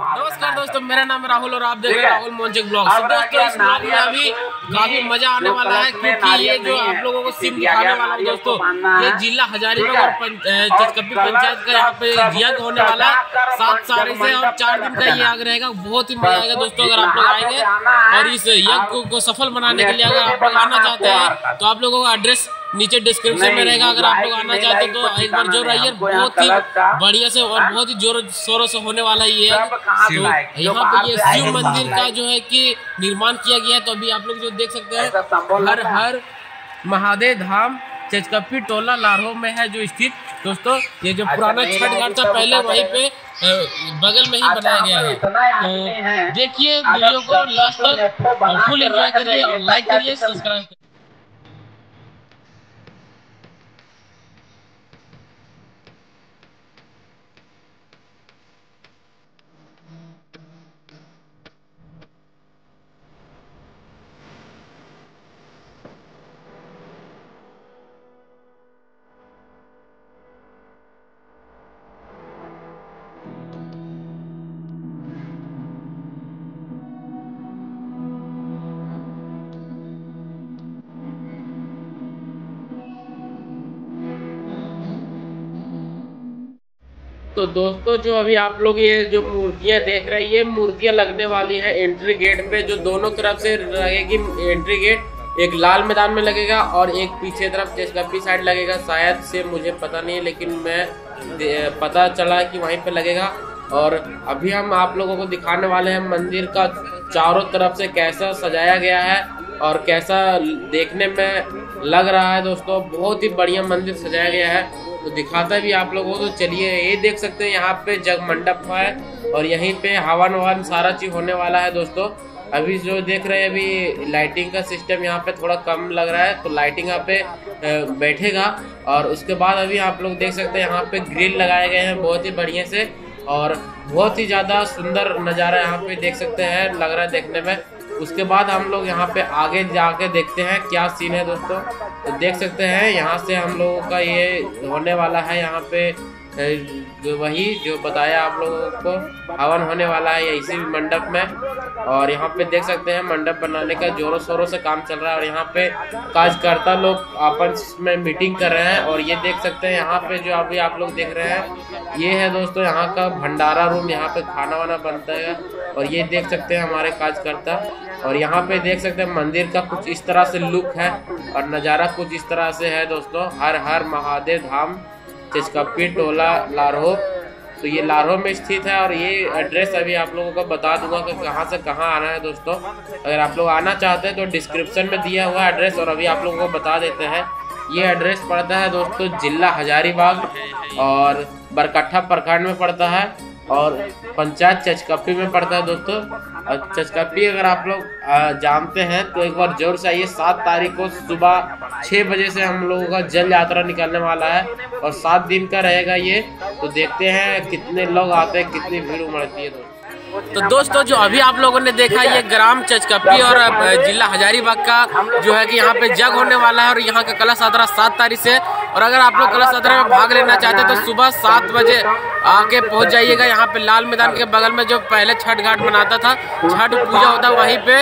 नमस्कार दोस्तों, मेरा नाम राहुल और आप देख रहे हैं राहुल मोन्चिक ब्लॉग। दोस्तों, इस ब्लॉग में अभी काफी मजा आने वाला है क्योंकि ये जो आप लोगों को सिम दिखाने वाला है दोस्तों, ये जिला हजारीबाग और चेचकप्पी पंचायत का यहाँ पे यज्ञ होने वाला है 7 तारीख से और 4 दिन का ये आग रहेगा। बहुत ही मजा आएगा दोस्तों अगर आप लोग आएंगे। और इस यज्ञ को सफल बनाने के लिए अगर आप लोग आना चाहते हैं तो आप लोगों का एड्रेस नीचे डिस्क्रिप्शन में रहेगा। अगर आप लोग आना चाहते हो तो एक बार जरूर आइए। बहुत ही बढ़िया से और बहुत ही जोरों शोरों से होने वाला ये है। तो यहाँ पे ये शिव मंदिर का जो है कि निर्माण किया गया है। तो अभी आप लोग जो देख सकते हैं हर महादेव धाम चेचकप्पी टोला लारहो में है जो स्थित। दोस्तों, ये जो पुराना छठ घाट था पहले वहीं पे बगल में ही बनाया गया है। देखिए वीडियो को लास्ट तक फुल एंजॉय करिए और लाइक करिए, सब्सक्राइब करिए। तो दोस्तों, जो अभी आप लोग ये जो मूर्तियां देख रहे हैं ये मूर्तियां लगने वाली है एंट्री गेट पे, जो दोनों तरफ से लगेगी। एंट्री गेट एक लाल मैदान में लगेगा और एक पीछे तरफ चेचकप्पी साइड लगेगा। शायद से मुझे पता नहीं है, लेकिन मैं पता चला कि वहीं पे लगेगा। और अभी हम आप लोगों को दिखाने वाले हैं मंदिर का चारों तरफ से कैसा सजाया गया है और कैसा देखने में लग रहा है। दोस्तों, बहुत ही बढ़िया मंदिर सजाया गया है, तो दिखाता भी आप लोगों को। तो चलिए, ये देख सकते हैं यहाँ पे जग मंडप है और यहीं पे हवन ववन सारा चीज होने वाला है। दोस्तों, अभी जो देख रहे हैं अभी लाइटिंग का सिस्टम यहाँ पे थोड़ा कम लग रहा है, तो लाइटिंग यहाँ पे बैठेगा। और उसके बाद अभी आप लोग देख सकते हैं यहाँ पे ग्रिल लगाए गए हैं बहुत ही बढ़िया से और बहुत ही ज़्यादा सुंदर नज़ारा यहाँ पे देख सकते हैं, लग रहा है देखने में। उसके बाद हम लोग यहाँ पे आगे जाके देखते हैं क्या सीन है। दोस्तों, तो देख सकते हैं यहाँ से हम लोगों का ये होने वाला है। यहाँ पे वही जो बताया आप लोगों को हवन होने वाला है इसी मंडप में। और यहाँ पे देख सकते हैं मंडप बनाने का जोरों शोरों से काम चल रहा है और यहाँ पे कार्यकर्ता लोग आपस में मीटिंग कर रहे हैं। और ये देख सकते हैं यहाँ पे जो अभी आप लोग देख रहे हैं ये है दोस्तों यहाँ का भंडारा रूम। यहाँ पे खाना वाना बनता है और ये देख सकते हैं हमारे कार्यकर्ता। और यहाँ पे देख सकते हैं मंदिर का कुछ इस तरह से लुक है और नज़ारा कुछ इस तरह से है। दोस्तों, हर महादेव धाम चेचकप्पी टोला लारहो, तो ये लारहो में स्थित है। और ये एड्रेस अभी आप लोगों को बता दूंगा कि कहाँ से कहाँ आना है। दोस्तों, अगर आप लोग आना चाहते हैं तो डिस्क्रिप्शन में दिया हुआ एड्रेस। और अभी आप लोगों को बता देते हैं ये एड्रेस पड़ता है दोस्तों जिला हजारीबाग और बरकट्ठा प्रखंड में पड़ता है और पंचायत चेचकप्पी में पड़ता है। दोस्तों, और चेचकप्पी अगर आप लोग जानते हैं तो एक बार जरूर से आइए। 7 तारीख को सुबह 6 बजे से हम लोगों का जल यात्रा निकलने वाला है और 7 दिन का रहेगा ये। तो देखते हैं कितने लोग आते हैं, कितनी भीड़ उमड़ती है। तो दोस्तों, जो अभी आप लोगों ने देखा ये ग्राम चेचकप्पी और जिला हजारीबाग का जो है कि यहाँ पे जग होने वाला है और यहाँ का कलश यात्रा 7 तारीख से। और अगर आप लोग कलश यात्रा में भाग लेना चाहते हैं तो सुबह 7 बजे आगे पहुँच जाइएगा। यहाँ पे लाल मैदान के बगल में जो पहले छठ घाट मनाता था, छठ पूजा होता वहीं पे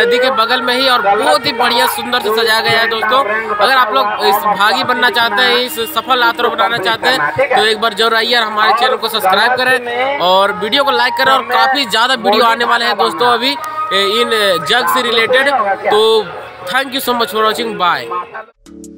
नदी के बगल में ही और बहुत ही बढ़िया सुंदर से सजाया गया है। दोस्तों, अगर आप लोग इस भागी बनना चाहते हैं, इस सफल यात्रा बनाना चाहते हैं तो एक बार जरूर आइए और हमारे चैनल को सब्सक्राइब करें और वीडियो को लाइक करें। और काफ़ी ज़्यादा वीडियो आने वाले हैं दोस्तों अभी इन जग से रिलेटेड। तो thank you so much for watching, bye.